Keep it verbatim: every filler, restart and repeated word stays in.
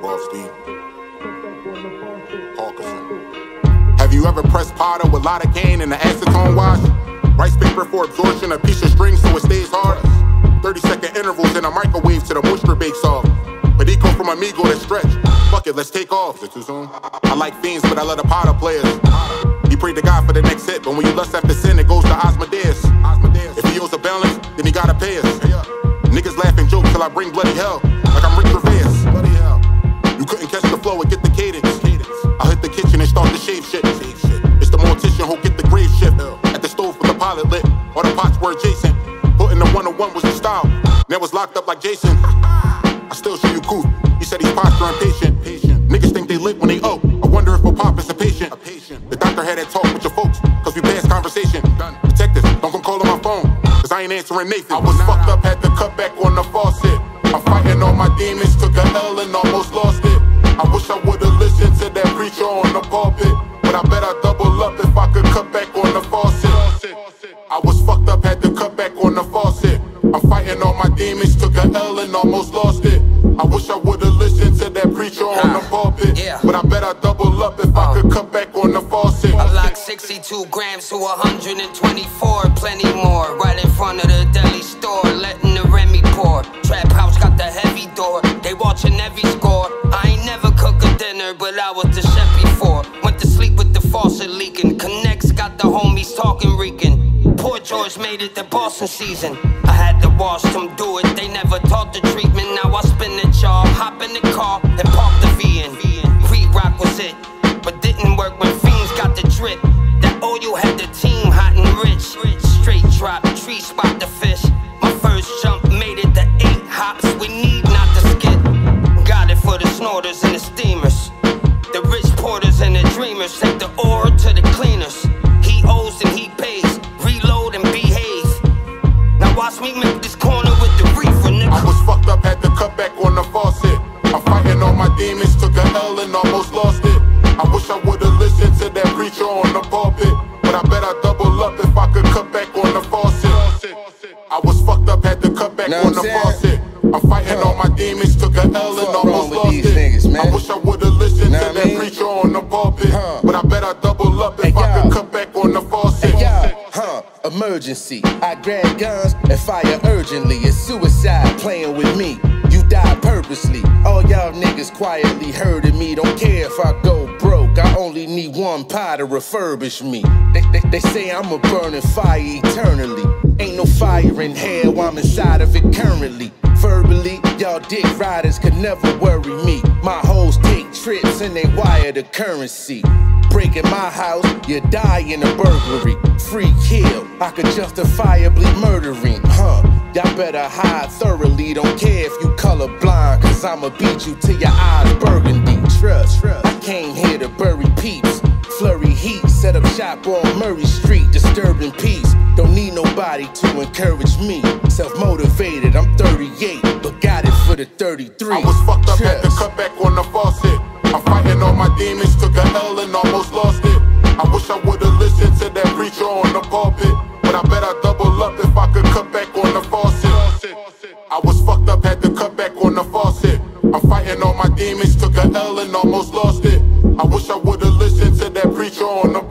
Parknsun. Have you ever pressed powder with lidocaine in the acetone wash? Rice paper for absorption, a piece of string so it stays hard. thirty second intervals in a microwave till the moisture bakes off. Pedico from Amigo to stretch. Fuck it, let's take off. Is it too soon? I like fiends, but I love the powder players. He prayed to God for the next hit, but when you lust after sin, it goes to Osmodeus. If he owes a balance, then he gotta pay us. Niggas laugh and joke till I bring bloody hell, like I'm Rick Gervais. You couldn't catch the flow and get the cadence. I hit the kitchen and start to shave shit. It's the mortician who'll get the grave shift. At the stove with the pilot lit, all the pots were adjacent. Putting the one oh one was the style, now it's locked up like Jason. I still show you cool. He said he's posture impatient. Niggas think they lit when they owe. I wonder if a pop is a patient. The doctor had that talk with your folks, cause we passed conversation. Detective, don't come calling my phone, cause I ain't answering Nathan. I was fucked up, had to cut back on the faucet. I'm fighting all my demons, took a L and almost lost it. I wish I would've listened to that preacher on the pulpit, but I bet I'd double up if I could cut back on the faucet. I was fucked up, had to cut back on the faucet. I'm fighting all my demons, took a L and almost lost it. I wish I would've listened to that preacher on the pulpit, yeah. But I bet I'd double up if I could cut back on the faucet. I locked sixty-two grams to one hundred twenty-four, plenty more. Right in front of the deli store, letting the Remy pour. Trap house got the heavy door, they watching every score. I ain't never cook a dinner, but I was the chef before. Went to sleep with the faucet leaking. Connects got the homies talking reeking. Poor George made it to Boston season. I had to watch them do it. They never taught the treatment. Now I spin the job, hop in the car, and park the V N. Re-rock was it, but didn't work when fiends got the drip. That O U had the team hot and rich. Straight drop, tree spot the fish. My first jump made it to eight hops. We need not to skip. Got it for the snorters and the steamers, the rich porters and the dreamers. Take the ore to the cleaners. He owes and he pays. Reload and behave. Now watch me make this corner with the reefer, nigga. I was fucked up, had to cut back on the faucet. I'm fighting all my demons, took a L and almost lost it. I wish I would've listened to that preacher on the pulpit, but I bet I'd double up if I could cut back on the faucet. I was fucked up, had to cut back now on the faucet. I'm fighting all my demons, took a L and almost lost it. Niggas, I wish I would've listened now to I that mean? preacher on the pulpit, huh. But I bet I'd double up if hey, I could cut back on the faucet. Hey, emergency, I grab guns and fire urgently. It's suicide playing with me. You die purposely. All y'all niggas quietly hurting me. Don't care if I go broke. I only need one pie to refurbish me. They, they, they say I'm a burning fire eternally. Ain't no fire in hell, I'm inside of it currently. Verbally, y'all dick riders could never worry me. My hoes take trips and they wire the currency. Break in my house, you die in a burglary. Free kill, I could justifiably murdering, huh? Y'all better hide thoroughly, don't care if you colorblind, cause I'ma beat you till your eyes burgundy. Trust, trust. I came here to bury peeps. Flurry heat, set up shop on Murray Street, disturbing peace. Don't need nobody to encourage me. Self-motivated, I'm thirty-eight, but got it for the thirty-three. I was fucked up, had to cut back on the faucet. I'm fighting all my demons, took a L and almost lost it. I wish I would've listened to that preacher on the pulpit, but I bet I'd double up if I could cut back on the faucet. I was fucked up, had to cut back on the faucet. I'm fighting all my demons, took a L and almost lost it. I wish I would've listened to that preacher on the